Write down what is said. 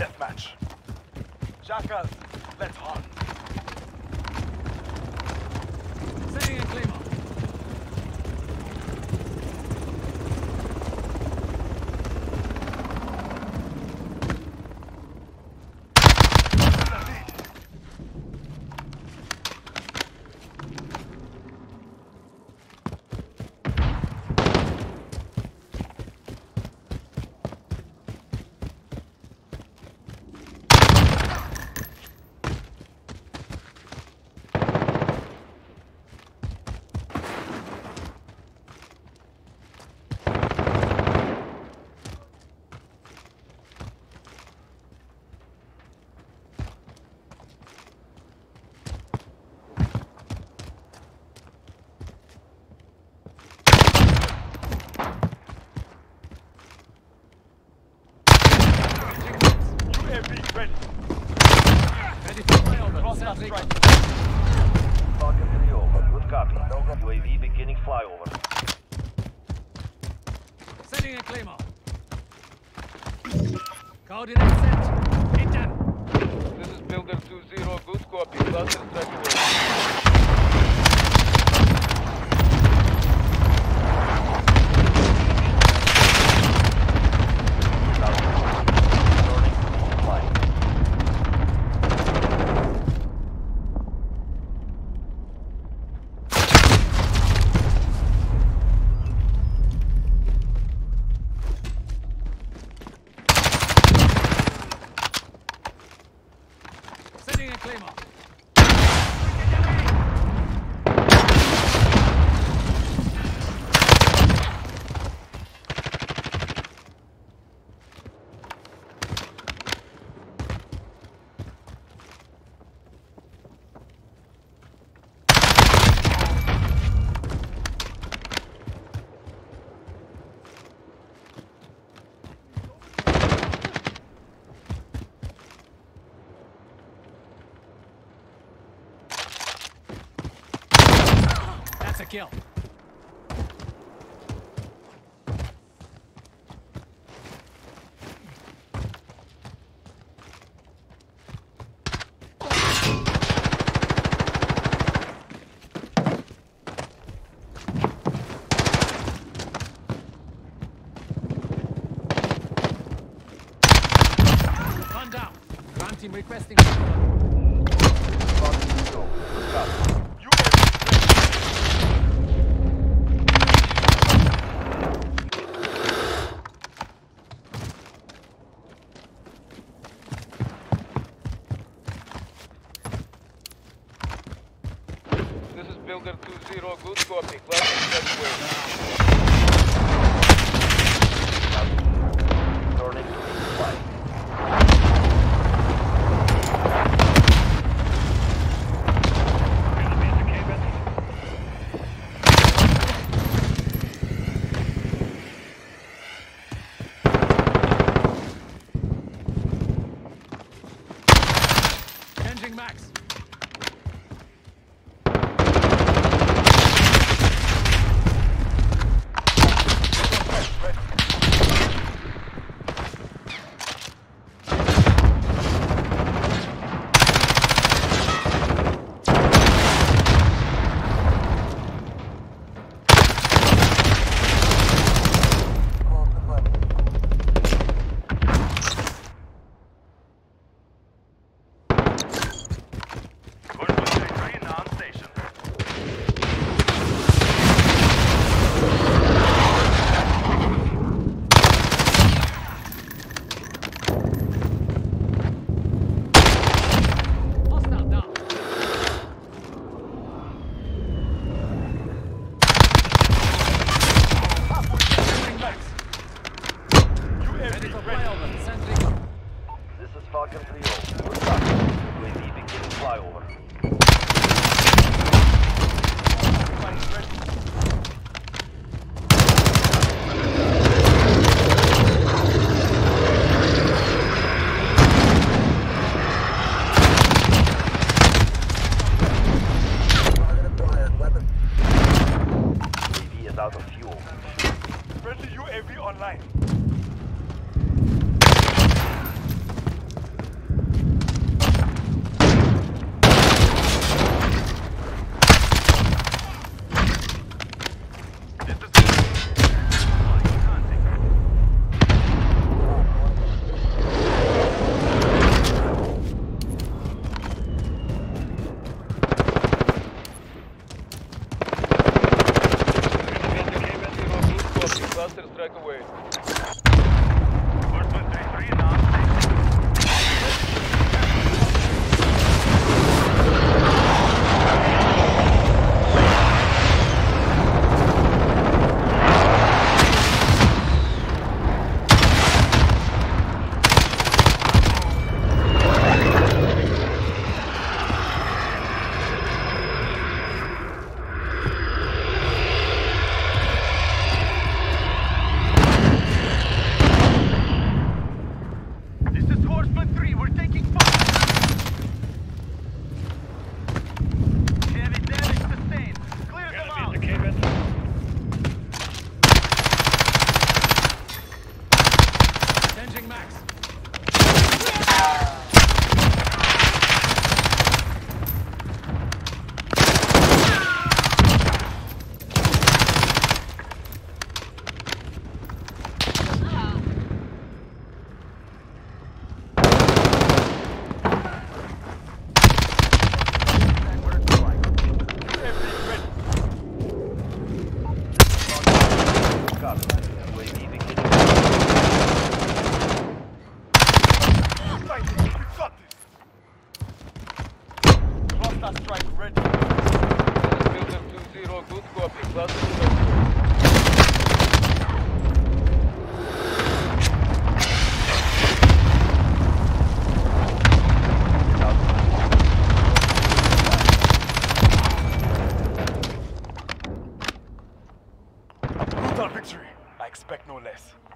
deathmatch. Jackal, let's hunt. Sending in Claymore. Coordinate set. Hit them. This is Builder 2-0. Good copy. Cluster kill. One down. Ground team requesting. Builder 2-0, good copy. Class is turning to fly. Enemy in the cave. Changing max. Friendly UAV online. Cluster strike away. Portman 3-3 is on. Victory. I expect no less.